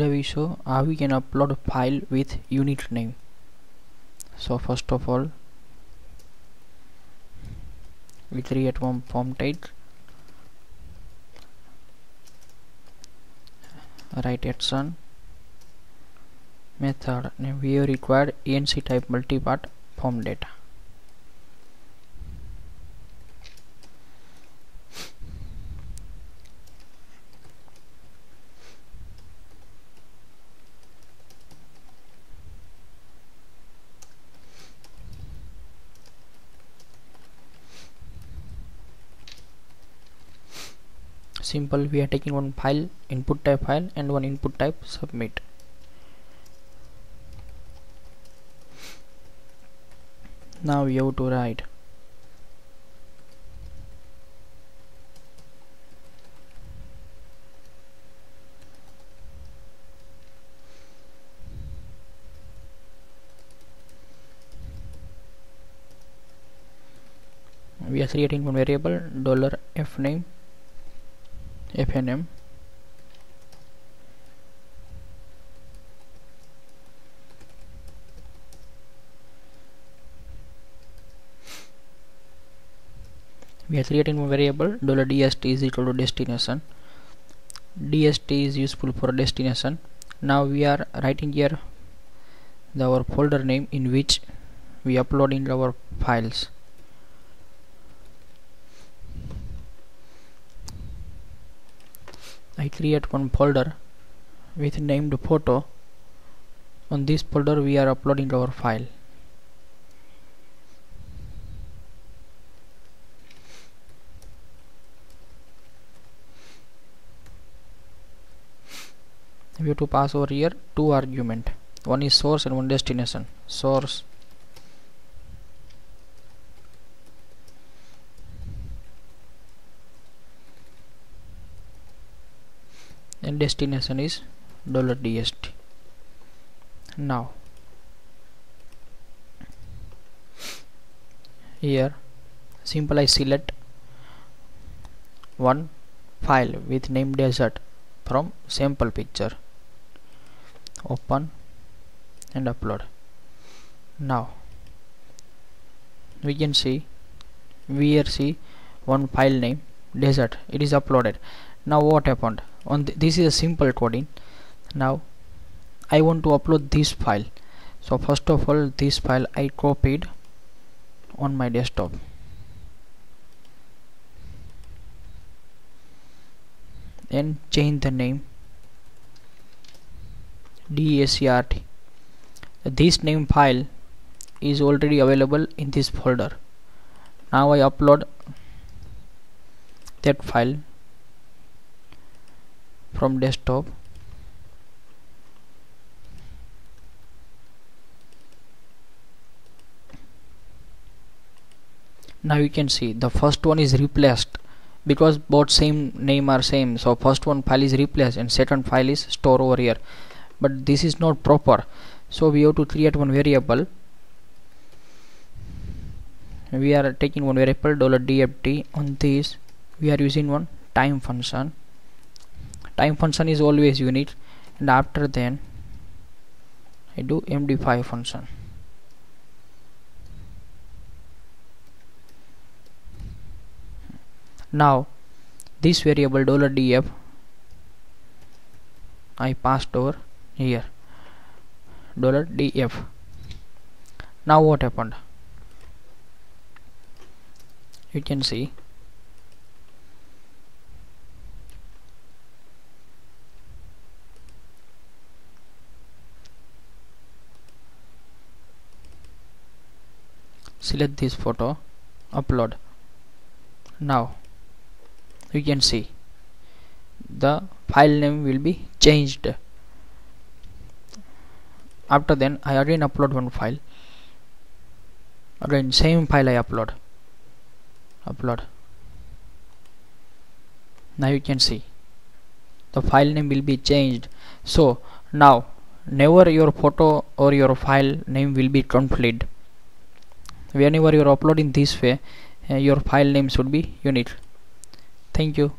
Here we show how we can upload a file with unit name. So first of all we create one form type, write action method, and we require ENC type multipart form data. Simple, we are taking one file, input type file, and one input type submit. Now we have to write we are creating one variable $fname FNM, we are creating a variable $dst is equal to destination. DST is useful for destination. Now we are writing here our folder name in which we upload in our files. I create one folder with named photo. On this folder we are uploading our file. We have to pass over here two arguments. One is source and one destination. Source and destination is $dst. Now here simple I select one file with name desert from sample picture, open and upload. Now we can see one file name desert, it is uploaded. Now what happened? On this is a simple coding. Now I want to upload this file. So first of all this file I copied on my desktop. And change the name DACRT. This name file is already available in this folder. Now I upload that file from desktop . Now you can see the first one is replaced because both same name are same, so first one file is replaced and second file is stored over here, but this is not proper, so we have to create one variable. We are taking one variable $dft. On this we are using one time function. Time function is always unit, and after then I do md5 function. Now this variable $df I passed over here $df. Now what happened? You can see . Select this photo, upload. Now you can see the file name will be changed. After then I again upload one file, again same file I upload. Now you can see the file name will be changed. So now never your photo or your file name will be conflict. Whenever you are uploading this way, your file name should be unit. Thank you.